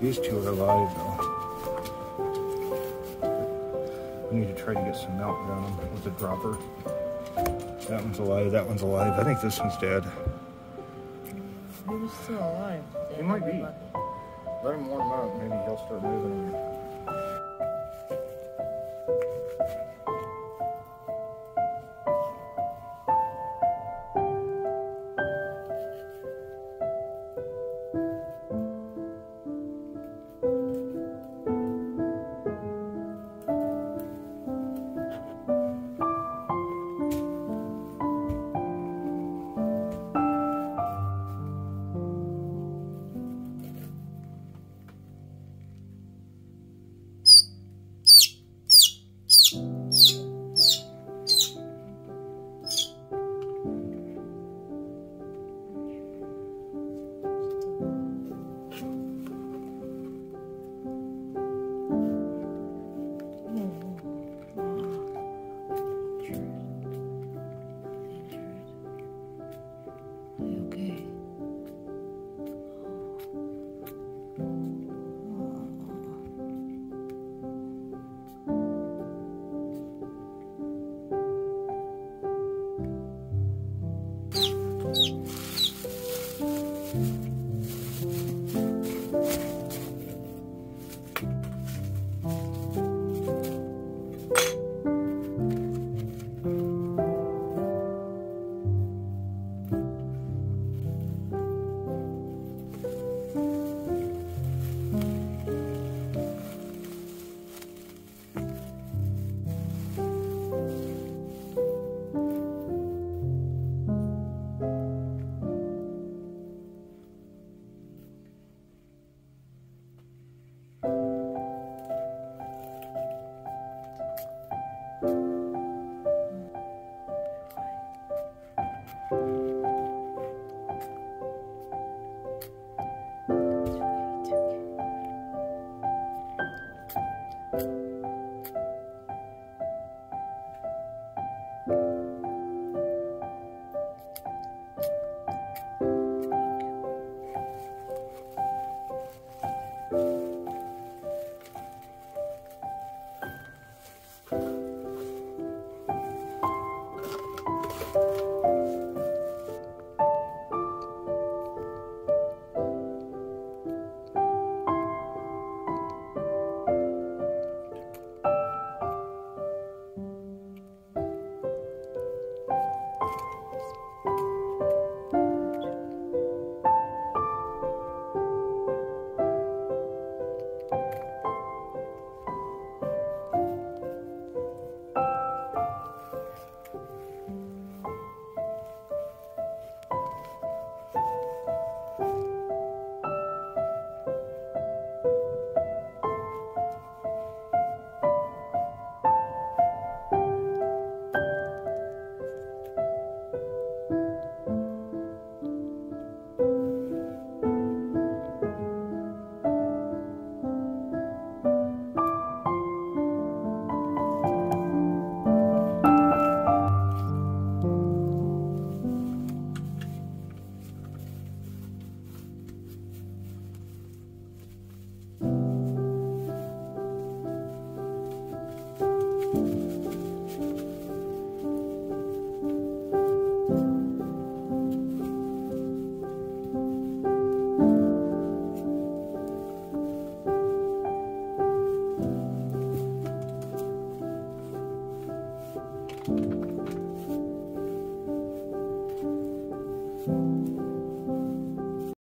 These two are alive though. We need to try to get some milk down them with a dropper. That one's alive, that one's alive. I think this one's dead. Maybe he's still alive. He might be. Let him warm up, maybe he'll start moving again.